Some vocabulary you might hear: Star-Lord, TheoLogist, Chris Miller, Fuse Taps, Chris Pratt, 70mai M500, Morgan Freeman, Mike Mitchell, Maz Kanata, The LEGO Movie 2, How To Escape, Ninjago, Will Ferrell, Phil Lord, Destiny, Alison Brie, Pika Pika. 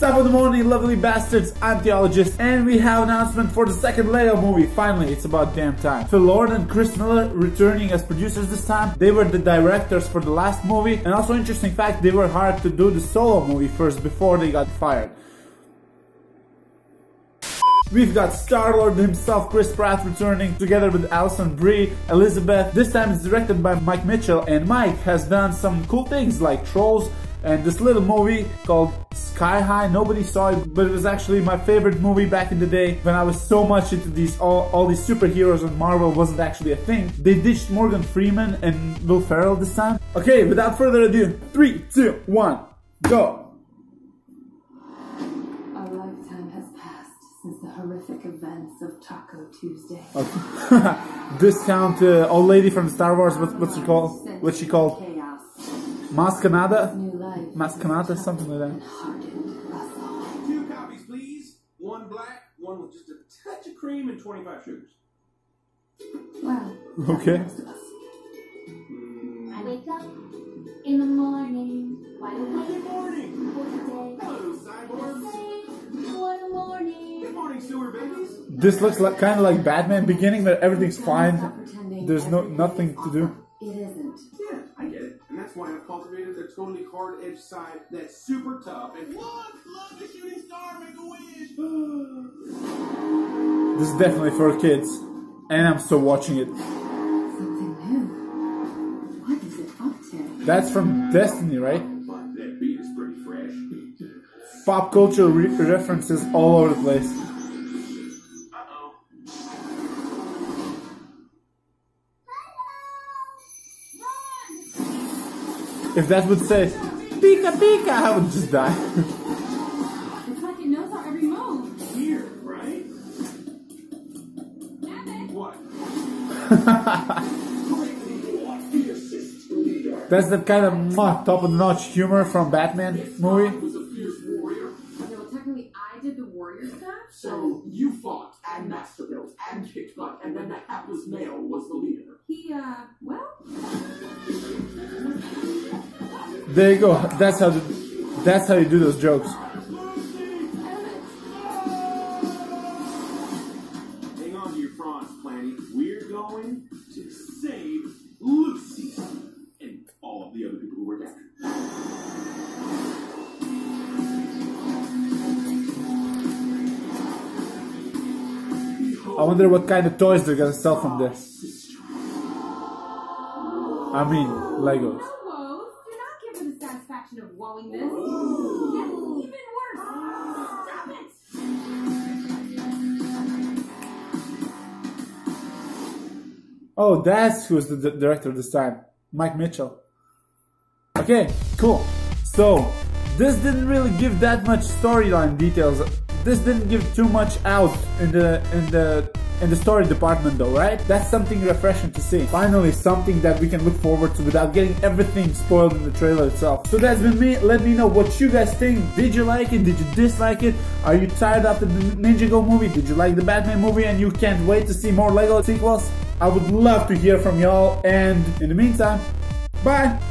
Top of the morning, lovely bastards. I'm TheoLogist, and we have an announcement for the second Lego movie. Finally, it's about damn time. Phil Lord and Chris Miller returning as producers this time. They were the directors for the last movie, and also interesting fact, they were hired to do the solo movie first before they got fired. We've got Star-Lord himself, Chris Pratt, returning together with Alison Brie, Elizabeth. This time it's directed by Mike Mitchell, and Mike has done some cool things like Trolls and this little movie called Sky High. Nobody saw it, but it was actually my favorite movie back in the day when I was so much into these all these superheroes and Marvel wasn't actually a thing. They ditched Morgan Freeman and Will Ferrell this time. Okay, without further ado, 3, 2, 1, go! Since the horrific events of Taco Tuesday. Oh. This sound to old lady from Star Wars, what's she called? What's she called? Chaos. Maz Kanata? Maz Kanata, something like that. Two copies, please. One black, one with just a touch of cream and 25 sugars. Wow. Okay. I wake up in the morning. Why do I wake up? Morning. Hello, cyborgs. What morning. This looks like kind of like Batman Beginning, but everything's fine. There's nothing to do. It isn't. Yeah, I get it, and that's why I've cultivated a totally hard-edged side that's super tough. And what? Love the shooting star, make a wish. This is definitely for kids, and I'm still watching it. Something new. What is it up to? That's from Destiny, right? But that beat is pretty fresh. Pop culture references all over the place. Uh-oh. If that would say Pika Pika, I would just die. It's like it knows our every move. Weird, right? What? That's that kind of top of the notch humor from Batman movie. So you fought and masturbated and kicked butt, and then the hapless male was the leader. He, well. There you go. That's how you do those jokes. Hang on to your prawns, Planny. We're going to save Lucy and all of the other people who were captured. I wonder what kind of toys they're gonna sell from this. I mean, Legos. Hello, you're not given the satisfaction of wowing this. That's even worse. Stop it! Oh, that's who's the director this time. Mike Mitchell. Okay, cool. So, this didn't really give that much storyline details. This didn't give too much out in the story department though, right? That's something refreshing to see. Finally, something that we can look forward to without getting everything spoiled in the trailer itself. So that's been me. Let me know what you guys think. Did you like it? Did you dislike it? Are you tired of the Ninjago movie? Did you like the Batman movie and you can't wait to see more Lego sequels? I would love to hear from y'all, and in the meantime, bye!